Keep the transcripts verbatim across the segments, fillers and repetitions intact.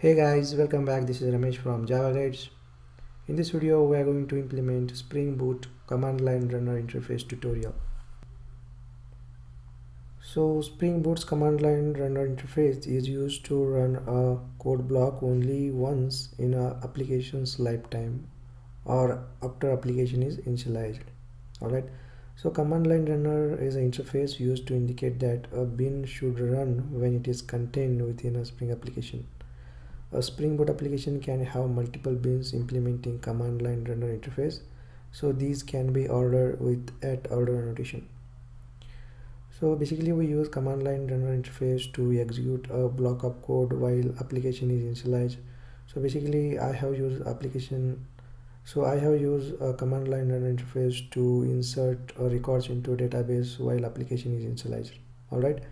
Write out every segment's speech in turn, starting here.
Hey guys, welcome back. This is Ramesh from Java Guides. In this video we are going to implement Spring Boot command line runner interface tutorial. So Spring Boot's command line runner interface is used to run a code block only once in an application's lifetime or after application is initialized. Alright, so command line runner is an interface used to indicate that a bin should run when it is contained within a Spring application. A Spring Boot application can have multiple bins implementing command line runner interface, so these can be ordered with at order annotation. So basically we use command line runner interface to execute a block of code while application is initialized. So basically I have used application so I have used a command line runner interface to insert records into database while application is initialized. Alright,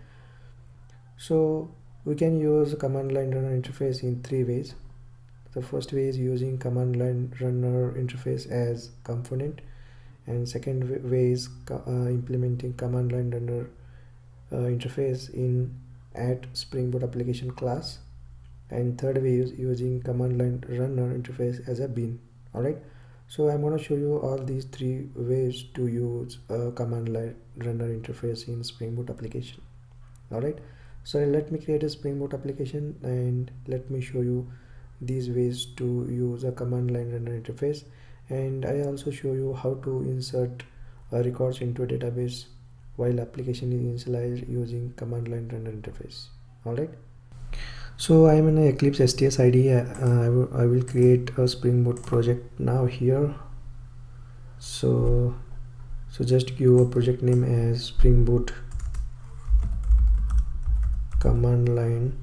so we can use command line runner interface in three ways. The first way is using command line runner interface as component, and second way is uh, implementing command line runner uh, interface in at Spring Boot application class, and third way is using command line runner interface as a bin. Alright, so I'm going to show you all these three ways to use a command line runner interface in Spring Boot application. Alright, so let me create a Spring Boot application and let me show you these ways to use a command line runner interface, and I also show you how to insert uh, records into a database while application is initialized using command line runner interface. Alright, so I am in an Eclipse S T S I D E. uh, I, will, I will create a Spring Boot project now here. So, so just give a project name as Spring Boot command line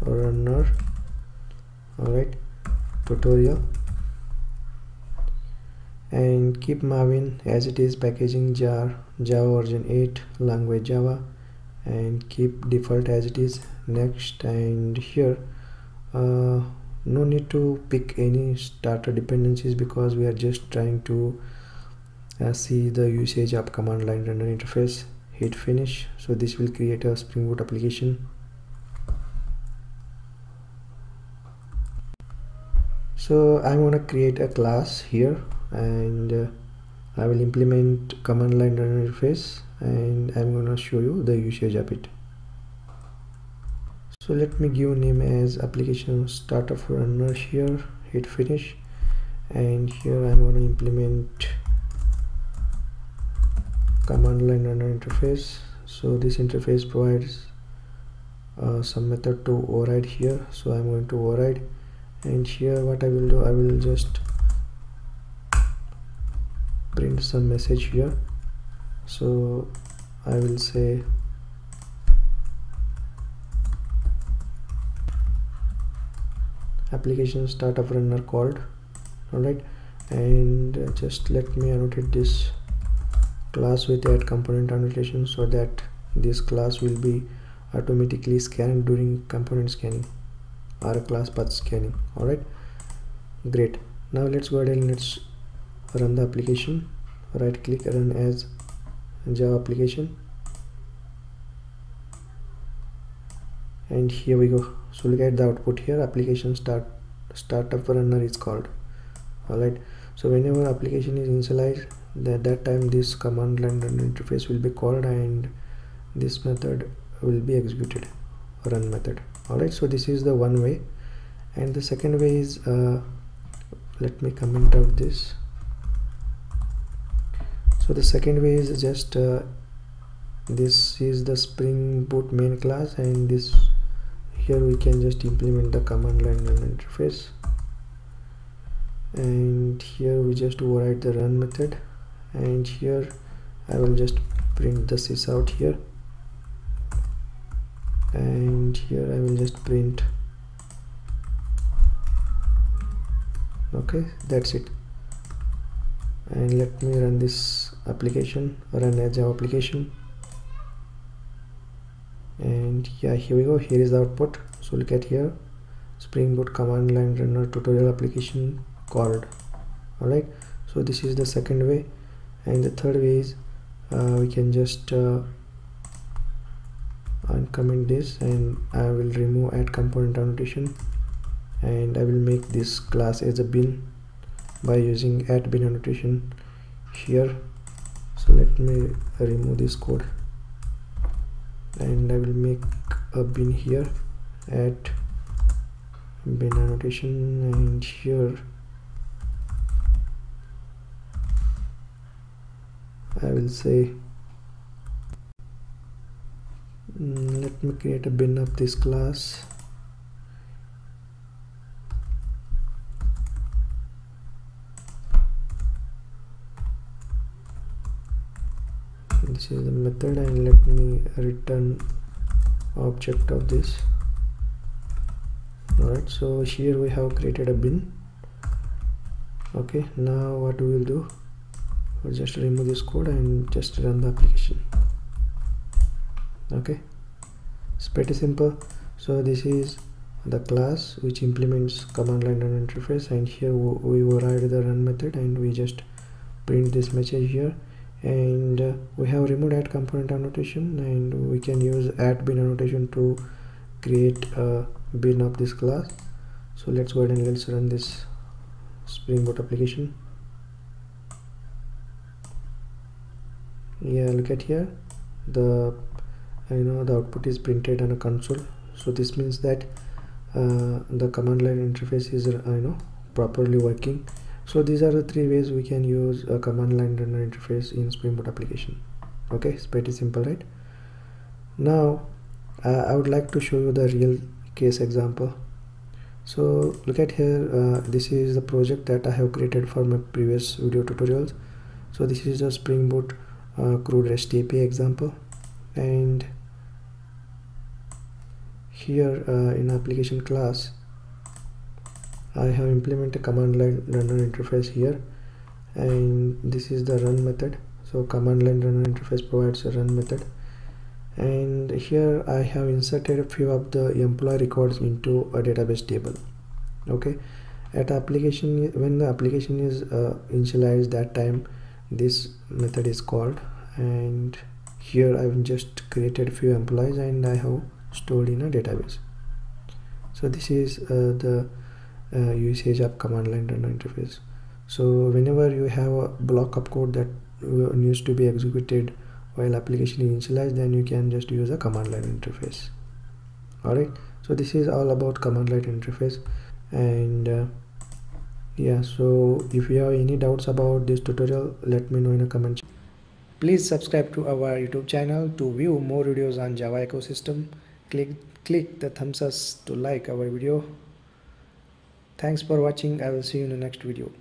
runner alright tutorial, and keep Maven as it is, packaging jar Java version eight, language Java, and keep default as it is. Next, and here uh, no need to pick any starter dependencies because we are just trying to uh, see the usage of command line runner interface. Hit finish. So this will create a Spring Boot application. So I'm going to create a class here, and uh, I will implement command line runner interface, and I'm going to show you the usage of it. So let me give name as application starter for runner here. Hit finish, and here I'm going to implement command line runner interface. So this interface provides uh, some method to override here, so I'm going to override, and here what I will do, I will just print some message here. So I will say application startup runner called. Alright, and just let me annotate this class with that component annotation so that this class will be automatically scanned during component scanning or class path scanning. Alright, great. Now let's go ahead and let's run the application. Right click, run as Java application, and here we go. So look at the output here, application start startup runner is called. Alright, so whenever application is initialized, at that time this command line runner interface will be called and this method will be executed, run method. Alright, so this is the one way, and the second way is uh, let me comment out this. So the second way is just uh, this is the Spring Boot main class, and this here we can just implement the command line runner interface, and here we just override the run method, and here I will just print the sysout here, and here I will just print. Okay, that's it, and let me run this application, run as Java application, and yeah, here we go, here is the output. So look at here, Spring Boot command line runner tutorial application called. Alright, so this is the second way, and the third way is uh, we can just uh, uncomment this, and I will remove add component annotation, and I will make this class as a bin by using add bin annotation here. So let me remove this code, and I will make a bin here, add bin annotation, and here I will say, mm, let me create a bin of this class, this is the method, and let me return object of this. Alright, so here we have created a bin. Okay, now what we will do, we'll just remove this code and just run the application. Okay, it's pretty simple. So this is the class which implements command line run interface, and here we override the run method and we just print this message here, and uh, we have removed add component annotation, and we can use add bin annotation to create a bin of this class. So let's go ahead and let's run this Spring Boot application. Yeah, look at here, the you know the output is printed on a console. So this means that uh, the command line interface is you know properly working. So these are the three ways we can use a command line runner interface in Spring Boot application. Okay, it's pretty simple, right? Now uh, I would like to show you the real case example. So look at here, uh, this is the project that I have created for my previous video tutorials. So this is a Spring Boot Uh, crude REST A P I example, and here uh, in application class I have implemented command line runner interface here, and this is the run method. So command line runner interface provides a run method, and here I have inserted a few of the employee records into a database table. Okay, at application, when the application is uh, initialized, that time this method is called, and here I've just created few employees and I have stored in a database. So this is uh, the uh, usage of command line runner interface. So whenever you have a block of code that needs to be executed while application is initialized, then you can just use a command line interface. Alright, so this is all about command line interface, and uh, yeah, so if you have any doubts about this tutorial, let me know in a comment. Please subscribe to our YouTube channel to view more videos on Java ecosystem. Click, click the thumbs up to like our video. Thanks for watching. I will see you in the next video.